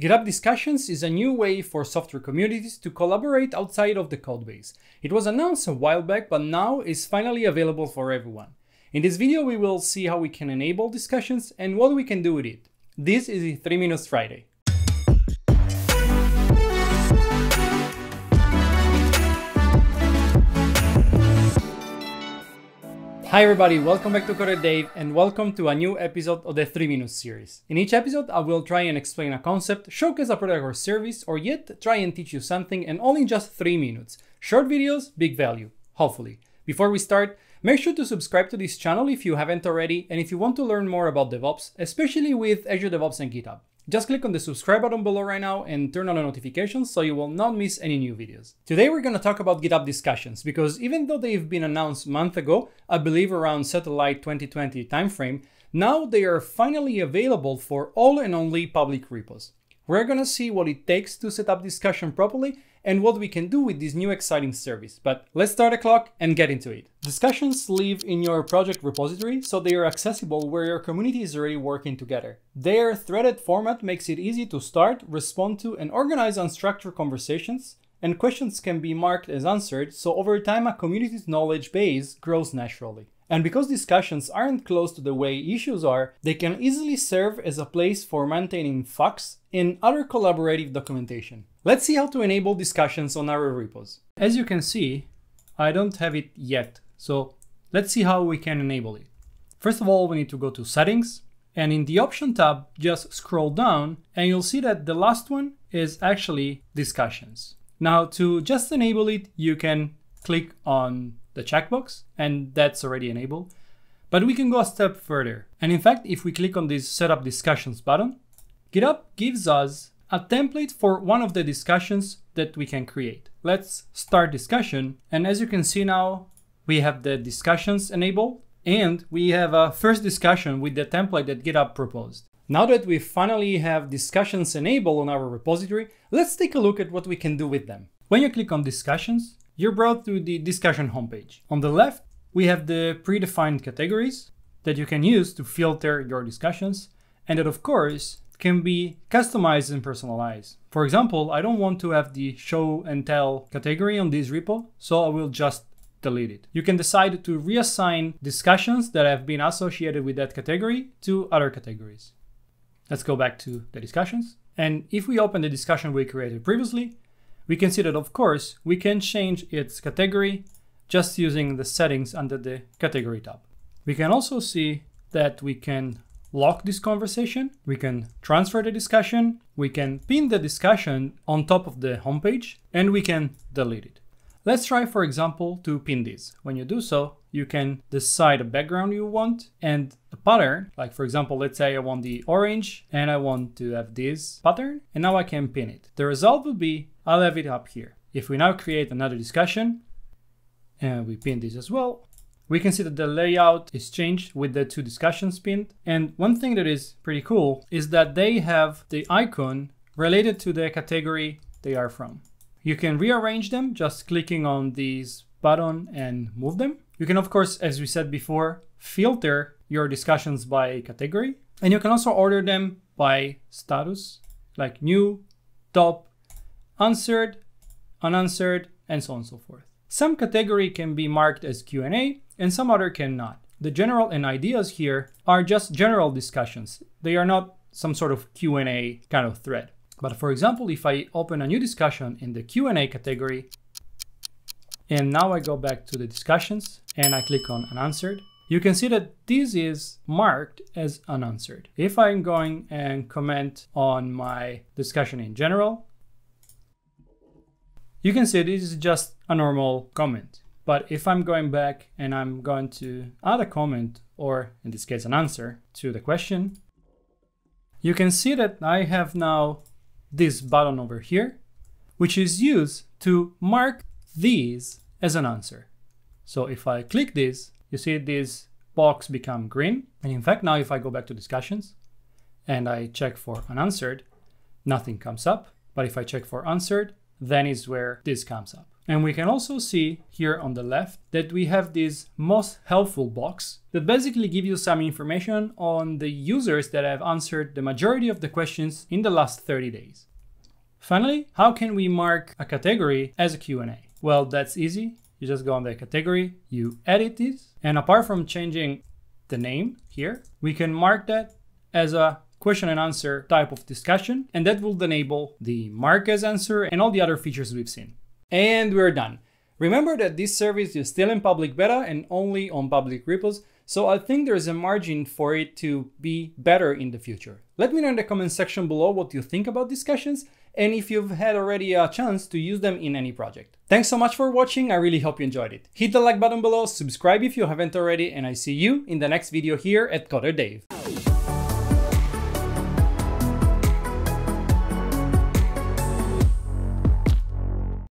GitHub Discussions is a new way for software communities to collaborate outside of the codebase. It was announced a while back, but now is finally available for everyone. In this video, we will see how we can enable discussions and what we can do with it. This is a 3 Minutes Friday. Hi everybody, welcome back to CoderDave and welcome to a new episode of the 3 Minutes series. In each episode, I will try and explain a concept, showcase a product or service, or yet try and teach you something, and only in just 3 minutes. Short videos, big value, hopefully. Before we start, make sure to subscribe to this channel if you haven't already, and if you want to learn more about DevOps, especially with Azure DevOps and GitHub. Just click on the subscribe button below right now and turn on the notifications so you will not miss any new videos. Today we're going to talk about GitHub Discussions because even though they've been announced a month ago, I believe around Satellite 2020 timeframe, now they are finally available for all and only public repos. We're going to see what it takes to set up discussion properly and what we can do with this new exciting service. But let's start the clock and get into it. Discussions live in your project repository, so they are accessible where your community is already working together. Their threaded format makes it easy to start, respond to, and organize unstructured conversations, and questions can be marked as answered, so over time a community's knowledge base grows naturally. And because discussions aren't close to the way issues are, they can easily serve as a place for maintaining FAQs and other collaborative documentation. Let's see how to enable discussions on our repos. As you can see, I don't have it yet. So let's see how we can enable it. First of all, we need to go to Settings, and in the Option tab, just scroll down and you'll see that the last one is actually Discussions. Now to just enable it, you can click on the checkbox, and that's already enabled. But we can go a step further. And in fact, if we click on this Setup Discussions button, GitHub gives us a template for one of the discussions that we can create. Let's start discussion. And as you can see now, we have the discussions enabled, and we have a first discussion with the template that GitHub proposed. Now that we finally have discussions enabled on our repository, let's take a look at what we can do with them. When you click on discussions, you're brought to the discussion homepage. On the left, we have the predefined categories that you can use to filter your discussions, and that of course can be customized and personalized. For example, I don't want to have the show and tell category on this repo, so I will just delete it. You can decide to reassign discussions that have been associated with that category to other categories. Let's go back to the discussions. And if we open the discussion we created previously, we can see that, of course, we can change its category just using the settings under the category tab. We can also see that we can lock this conversation, we can transfer the discussion, we can pin the discussion on top of the homepage, and we can delete it. Let's try, for example, to pin this. When you do so, you can decide a background you want and a pattern. Like, for example, let's say I want the orange and I want to have this pattern, and now I can pin it. The result would be I'll have it up here. If we now create another discussion and we pin this as well, we can see that the layout is changed with the two discussions pinned. And one thing that is pretty cool is that they have the icon related to the category they are from. You can rearrange them just clicking on this button and move them. You can, of course, as we said before, filter your discussions by category. And you can also order them by status, like new, top, answered, unanswered, and so on and so forth. Some category can be marked as Q&A and some other cannot. The general and ideas here are just general discussions. They are not some sort of Q&A kind of thread. But for example, if I open a new discussion in the Q&A category, and now I go back to the discussions and I click on unanswered, you can see that this is marked as unanswered. If I'm going and comment on my discussion in general, you can see this is just a normal comment. But if I'm going back and I'm going to add a comment, or in this case, an answer to the question, you can see that I have now this button over here, which is used to mark these as an answer. So if I click this, you see this box become green. And in fact, now if I go back to discussions and I check for unanswered, nothing comes up. But if I check for answered, then is where this comes up. And we can also see here on the left that we have this most helpful box that basically gives you some information on the users that have answered the majority of the questions in the last 30 days. Finally, how can we mark a category as a Q&A? Well, that's easy. You just go on the category, you edit it, and apart from changing the name here, we can mark that as a question and answer type of discussion, and that will enable the mark as answer and all the other features we've seen. And we're done. Remember that this service is still in public beta and only on public repos, so I think there's a margin for it to be better in the future. Let me know in the comment section below what you think about discussions and if you've had already a chance to use them in any project. Thanks so much for watching, I really hope you enjoyed it. Hit the like button below, subscribe if you haven't already, and I see you in the next video here at CoderDave.